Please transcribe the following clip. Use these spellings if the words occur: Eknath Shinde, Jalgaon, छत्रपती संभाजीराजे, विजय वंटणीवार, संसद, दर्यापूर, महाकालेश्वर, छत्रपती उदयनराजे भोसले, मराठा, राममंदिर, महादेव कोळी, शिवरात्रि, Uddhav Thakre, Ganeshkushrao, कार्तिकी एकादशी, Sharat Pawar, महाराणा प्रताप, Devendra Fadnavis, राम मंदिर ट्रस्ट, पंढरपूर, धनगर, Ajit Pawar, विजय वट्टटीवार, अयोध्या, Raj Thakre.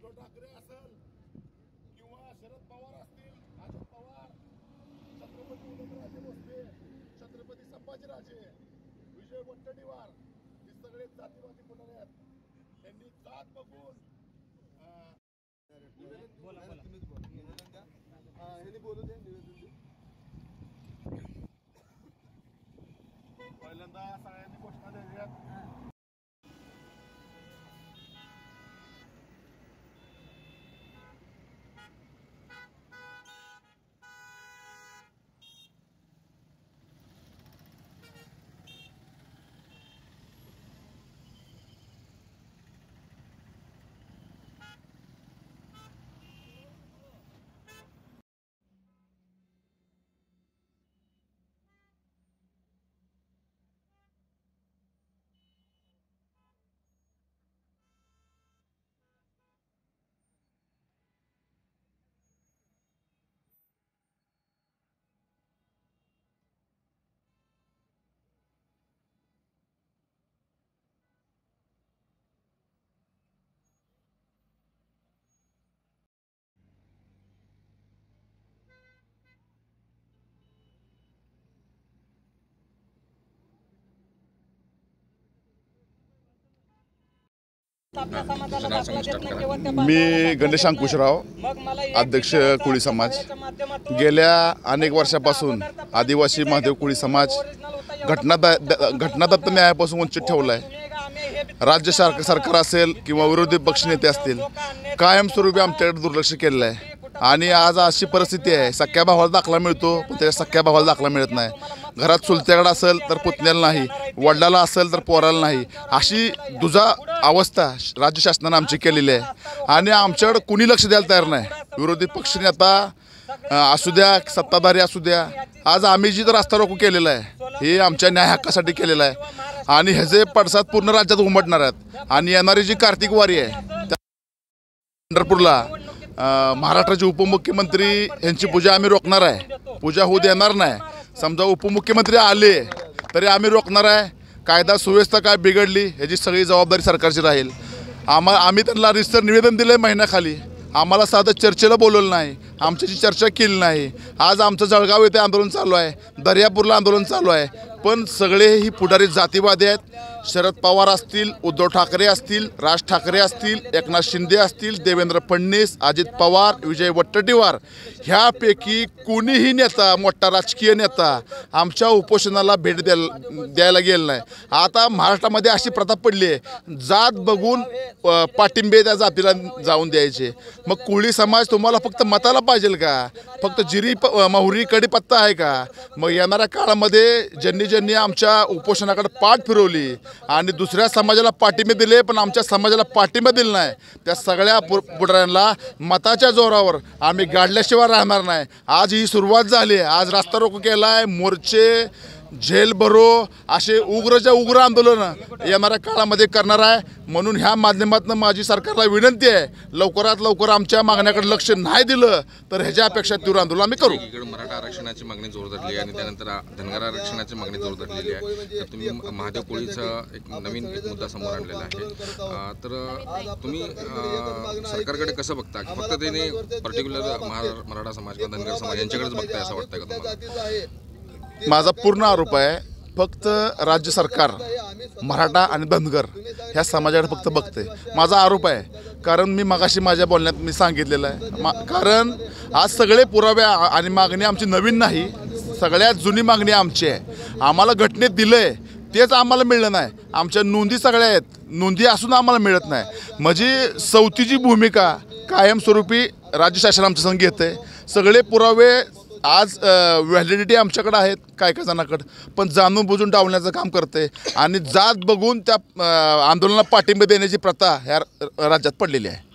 उद्धव ठाकरे असेल किंवा शरद पवार असतील, अजित पवार, छत्रपती उदयनराजे भोसले, छत्रपती संभाजीराजे, विजय वंटणीवार, हे सगळे जातीवादी पुढारी आहेत. त्यांनी जात बघून बोला बोला बोलू दे. पहिल्यांदा सगळ्यांनी घोषणा द्याव्यात. मी गणेशकुशराव, अध्यक्ष कोळी समाज. गेल्या अनेक वर्षापासून आदिवासी महादेव कोळी समाज घटनादत्त न्यायापासून वंचित ठेवला आहे. राज्य सरकार असेल किंवा विरोधी पक्षनेते असतील, कायमस्वरूपी आमच्याकडे दुर्लक्ष केलेलं आहे. आणि आज अशी परिस्थिती आहे, सख्या भावाला दाखला मिळतो पण त्याच्या सख्या भावाला दाखला मिळत नाही. घरात चुलत्याकडे असेल तर पुतण्याला नाही, वडिलाला असेल तर पोराला नाही, अशी दुजा अवस्था राज्य शासनाने आमची केलेली आहे. आणि आमच्याकडे कोणी लक्ष द्यायला तयार नाही. विरोधी पक्षनेता असू द्या, सत्ताधारी असू द्या, आज आम्ही जी तर रस्ता रोको केलेला आहे हे आमच्या न्याय हक्कासाठी केलेलं आहे. आणि ह्याचे पडसाद पूर्ण राज्यात उमटणार आहेत. आणि येणारी जी कार्तिक वारी आहे पंढरपूरला महाराष्ट्राचे उपमुख्यमंत्री यांची पूजा आम्ही रोखणार आहे. पूजा होऊ देणार नाही. समजा उपमुख्यमंत्री आले तरी आम्ही रोखणार आहे. कायदा सुव्यवस्था काय बिघडली याची सगळी जबाबदारी सरकारची राहील. आम्ही त्यांना रिस्तर निवेदन दिलं आहे महिन्याखाली. आम्हाला साधं चर्चेला बोलवलं नाही, आमच्याशी चर्चा केली नाही. आज आमचं जळगाव येथे आंदोलन चालू आहे, दर्यापूरला आंदोलन चालू आहे. पण सगळे ही पुढारी जातीवादी आहेत. शरद पवार असतील, उद्धव ठाकरे असतील, राज ठाकरे असतील, एकनाथ शिंदे असतील, देवेंद्र फडणवीस, अजित पवार, विजय वट्टटीवार, ह्यापैकी कोणीही नेता, मोठा राजकीय नेता आमच्या उपोषणाला भेट द्यायला गेला नाही. आता महाराष्ट्रामध्ये अशी प्रथा पडली आहे, जात बघून पाठिंबे त्या जातीला जाऊन द्यायचे. मग कोळी समाज तुम्हाला फक्त मताला पाहिजे का? फक्त जिरी माहुरी कडीपत्ता आहे का? मग येणाऱ्या काळामध्ये ज्यांनी ज्यांनी आमच्या उपोषणाकडे पाठ फिरवली आणि दुसऱ्या समाजाला पाठिंबे दिले पण आमच्या समाजाला पाठिंबा दिला नाही, त्या सगळ्या पुढाऱ्यांना मताच्या जोरावर आम्ही गाडल्याशिवाय राहणार नाही. आज ही सुरुवात झाली आहे. आज रास्ता रोको केला आहे, मोर्चे, जेल भरो, असे उग्रच्या उग्र आंदोलनं येणाऱ्या काळामध्ये करणार आहे. म्हणून ह्या माध्यमातून माझी सरकारला विनंती आहे, लवकरात लवकर आमच्या मागण्याकडे लक्ष नाही दिलं तर ह्याच्यापेक्षा तीव्र आंदोलन आम्ही करू. इकडे मराठा आरक्षणाची मागणी जोर धरली आहे आणि त्यानंतर धनगर आरक्षणाची मागणी जोर धरलेली आहे. तर तुम्ही महादेव कोळीचा एक नवीन मुद्दा समोर आणलेला आहे. तर तुम्ही सरकारकडे कसं बघता? फक्त त्याने पर्टिक्युलर मराठा समाज किंवा धनगर समाज यांच्याकडेच बघताय असं वाटतं का तुम्हाला? माझा पूर्ण आरोप आहे, फक्त राज्य सरकार मराठा आणि धनगर ह्या समाजाकडे फक्त बघते, माझा आरोप आहे. कारण मी मगाशी माझ्या बोलण्यात मी सांगितलेलं आहे. कारण आज सगळे पुरावे आणि मागणी आमची नवीन नाही, सगळ्यात जुनी मागणी आमची आहे. आम्हाला घटनेत दिलं आहे तेच आम्हाला मिळलं नाही. आमच्या नोंदी सगळ्या आहेत, नोंदी असून आम्हाला मिळत नाही. म्हणजे सवतीची भूमिका कायमस्वरूपी राज्य शासन आमच्या संघ घेत आहे. सगळे पुरावे आज व्हॅलिडिटी आमच्याकडे आहेत काय काय जणांकडे, पण जाणून बुजून डावण्याचं काम करते. आणि जात बघून त्या आंदोलनाला पाठिंबा देण्याची प्रथा ह्या राज्यात पडलेली आहे.